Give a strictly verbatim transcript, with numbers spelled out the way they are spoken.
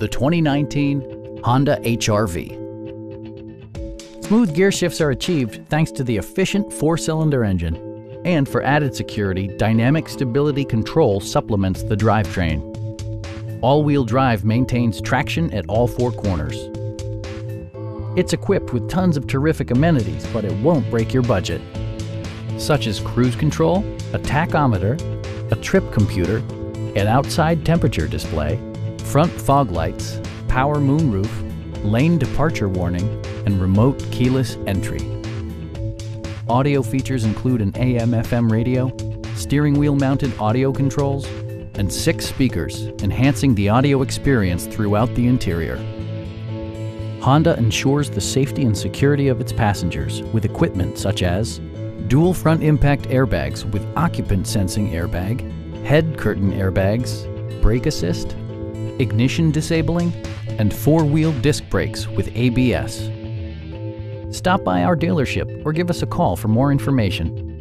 the twenty nineteen Honda H R V. Smooth gear shifts are achieved thanks to the efficient four-cylinder engine. And for added security, dynamic stability control supplements the drivetrain. All-wheel drive maintains traction at all four corners. It's equipped with tons of terrific amenities, but it won't break your budget, such as cruise control, a tachometer, a trip computer, an outside temperature display, front fog lights, power moonroof, lane departure warning, and remote keyless entry. Audio features include an A M F M radio, steering wheel mounted audio controls, and six speakers, enhancing the audio experience throughout the interior. Honda ensures the safety and security of its passengers with equipment such as dual front impact airbags with occupant sensing airbag, head curtain airbags, brake assist, ignition disabling, and four-wheel disc brakes with A B S. Stop by our dealership or give us a call for more information.